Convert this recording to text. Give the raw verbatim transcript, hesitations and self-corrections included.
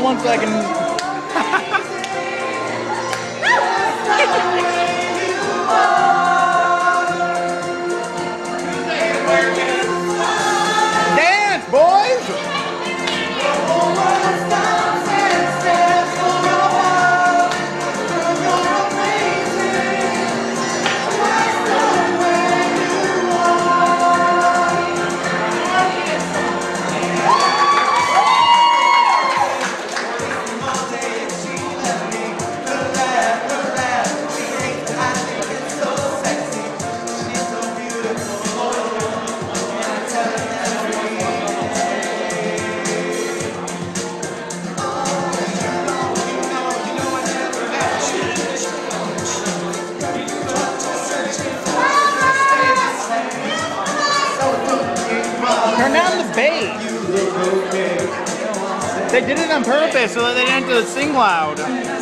One second. Dance, boys! They did it on purpose so that they didn't have to sing loud.